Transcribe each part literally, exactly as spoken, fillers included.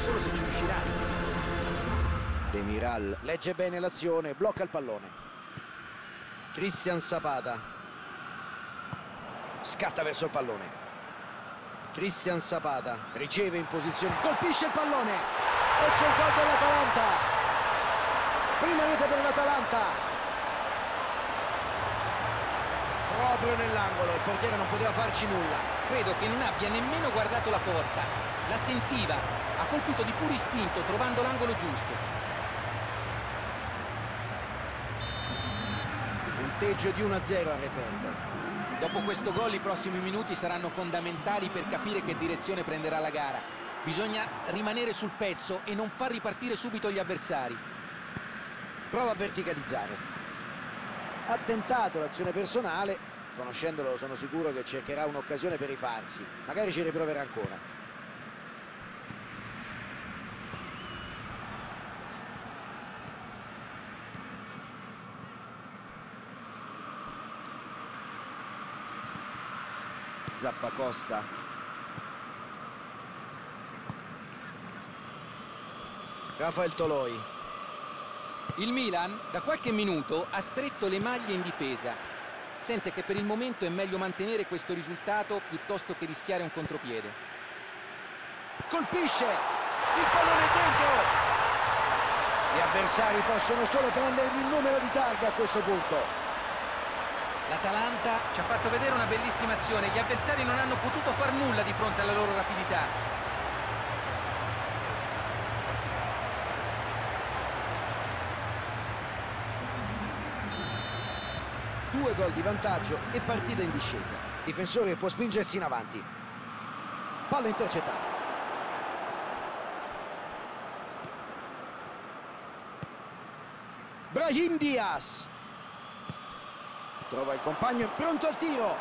solo se ci riuscirà. Demiral legge bene l'azione, blocca il pallone. Christian Zapata scatta verso il pallone. Christian Zapata riceve in posizione, colpisce il pallone e c'è il gol dell'Atalanta. Prima rete per l'Atalanta, proprio nell'angolo, il portiere non poteva farci nulla. Credo che non abbia nemmeno guardato la porta, la sentiva, ha colpito di puro istinto trovando l'angolo giusto. Punteggio di uno a zero a Rebic. Dopo questo gol i prossimi minuti saranno fondamentali per capire che direzione prenderà la gara. Bisogna rimanere sul pezzo e non far ripartire subito gli avversari. Prova a verticalizzare. Ha tentato l'azione personale, conoscendolo sono sicuro che cercherà un'occasione per rifarsi. Magari ci riproverà ancora. Zappacosta, Rafael Toloi. Il Milan da qualche minuto ha stretto le maglie in difesa, sente che per il momento è meglio mantenere questo risultato piuttosto che rischiare un contropiede. Colpisce il pallone dentro, gli avversari possono solo prendergli il numero di targa a questo punto. L'Atalanta ci ha fatto vedere una bellissima azione, gli avversari non hanno potuto far nulla di fronte alla loro rapidità. Due gol di vantaggio e partita in discesa. Difensore può spingersi in avanti. Palla intercettata. Brahim Diaz trova il compagno, pronto al tiro.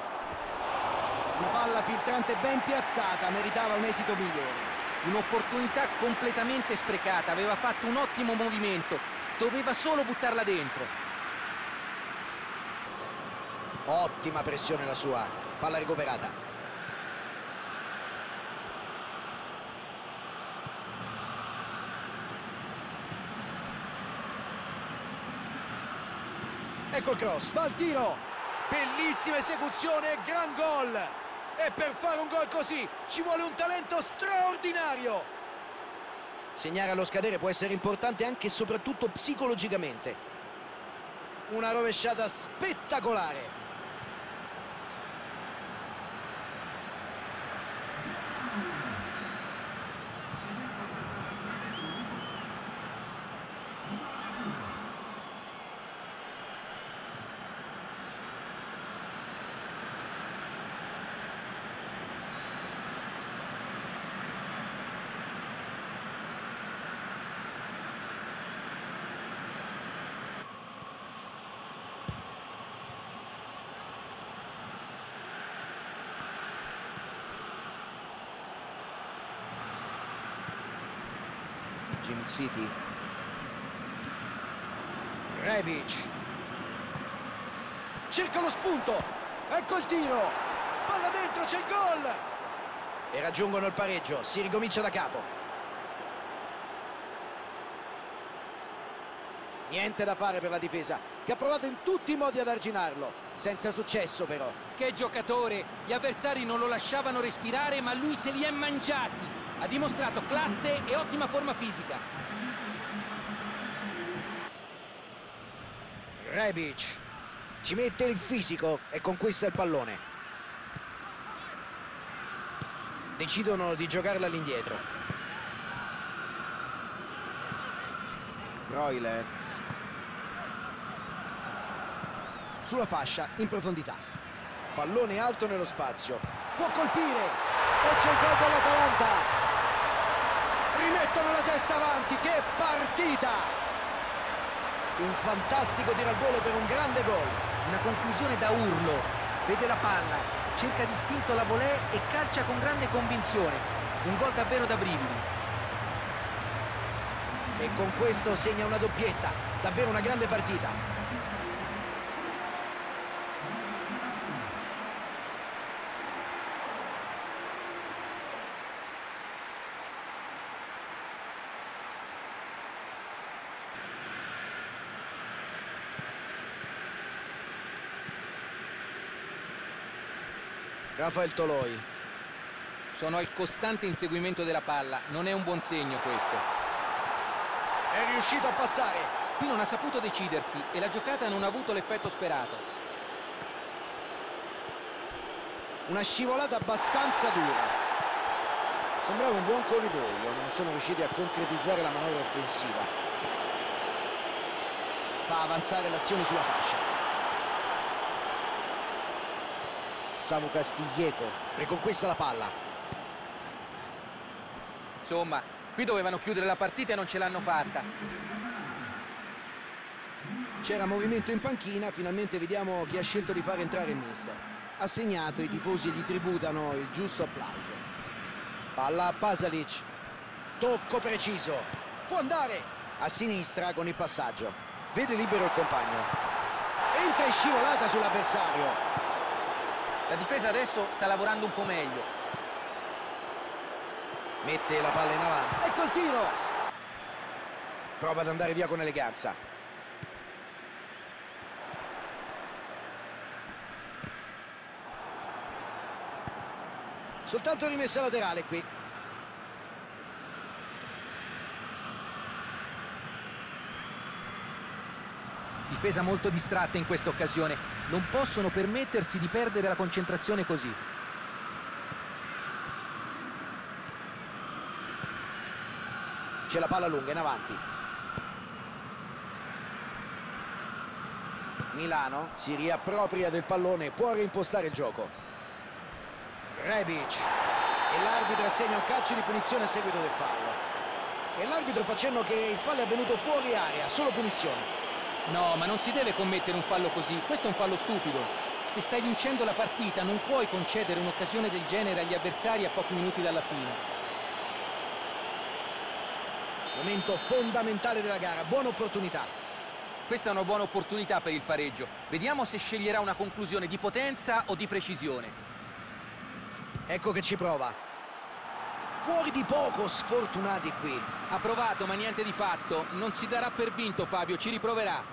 Una palla filtrante ben piazzata, meritava un esito migliore. Un'opportunità completamente sprecata, aveva fatto un ottimo movimento, doveva solo buttarla dentro. Ottima pressione la sua, palla recuperata. Ecco il cross, va al tiro, bellissima esecuzione, gran gol. E per fare un gol così ci vuole un talento straordinario. Segnare allo scadere può essere importante anche e soprattutto psicologicamente. Una rovesciata spettacolare. City. Rebic cerca lo spunto, ecco il tiro, palla dentro, c'è il gol e raggiungono il pareggio, si ricomincia da capo. Niente da fare per la difesa che ha provato in tutti i modi ad arginarlo, senza successo però. Che giocatore, gli avversari non lo lasciavano respirare ma lui se li è mangiati. Ha dimostrato classe e ottima forma fisica. Rebic ci mette il fisico e conquista il pallone. Decidono di giocarla all'indietro. Freuler sulla fascia in profondità. Pallone alto nello spazio. Può colpire e c'è il gol dell'Atalanta. Rimettono la testa avanti, che partita! Un fantastico tiro al volo per un grande gol. Una conclusione da urlo, vede la palla, cerca distinto la volée e calcia con grande convinzione. Un gol davvero da brividi. E con questo segna una doppietta, davvero una grande partita. Rafael Toloi. Sono al costante inseguimento della palla, non è un buon segno questo. È riuscito a passare. Qui non ha saputo decidersi e la giocata non ha avuto l'effetto sperato. Una scivolata abbastanza dura. Sembrava un buon corridoio, non sono riusciti a concretizzare la manovra offensiva. Fa avanzare l'azione sulla fascia. Savo Castiglieco riconquista la palla. Insomma, qui dovevano chiudere la partita e non ce l'hanno fatta. C'era movimento in panchina, finalmente vediamo chi ha scelto di far entrare il mister. Ha segnato, i tifosi gli tributano il giusto applauso. Palla a Pasalic, tocco preciso, può andare a sinistra con il passaggio, vede libero il compagno, entra in scivolata sull'avversario. La difesa adesso sta lavorando un po' meglio, mette la palla in avanti, ecco il tiro, prova ad andare via con eleganza. Soltanto rimessa laterale qui. Difesa molto distratta in questa occasione. Non possono permettersi di perdere la concentrazione così. C'è la palla lunga in avanti. Milano si riappropria del pallone e può reimpostare il gioco. Rebic, e l'arbitro assegna un calcio di punizione a seguito del fallo, e l'arbitro fa cenno che il fallo è avvenuto fuori area, solo punizione. No, ma non si deve commettere un fallo così, questo è un fallo stupido. Se stai vincendo la partita non puoi concedere un'occasione del genere agli avversari a pochi minuti dalla fine. Momento fondamentale della gara, buona opportunità. Questa è una buona opportunità per il pareggio, vediamo se sceglierà una conclusione di potenza o di precisione. Ecco che ci prova. Fuori di poco, sfortunati qui. Ha provato, ma niente di fatto. Non si darà per vinto, Fabio, ci riproverà.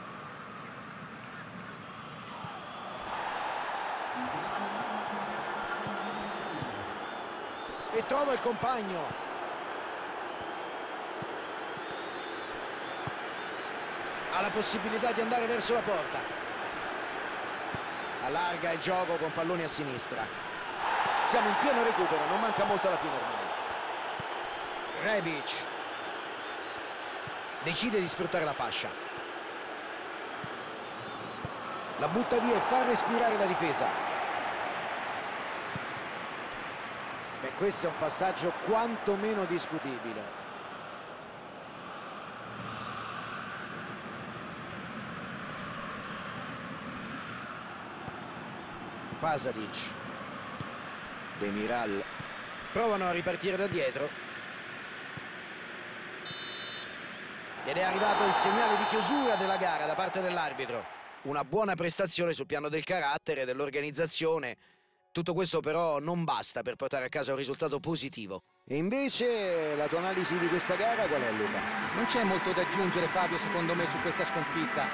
E trova il compagno. Ha la possibilità di andare verso la porta. Allarga il gioco con palloni a sinistra. Siamo in pieno recupero, non manca molto alla fine ormai. Rebic decide di sfruttare la fascia. La butta via e fa respirare la difesa. Beh, questo è un passaggio quantomeno discutibile. Pasalic. Demiral, provano a ripartire da dietro ed è arrivato il segnale di chiusura della gara da parte dell'arbitro. Una buona prestazione sul piano del carattere, dell'organizzazione, tutto questo però non basta per portare a casa un risultato positivo. E invece la tua analisi di questa gara qual è, Luca? Non c'è molto da aggiungere, Fabio, secondo me, su questa sconfitta.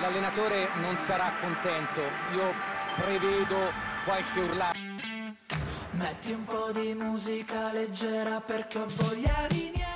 L'allenatore non sarà contento, io prevedo qualche urlato. Metti un po' di musica leggera perché ho voglia di niente.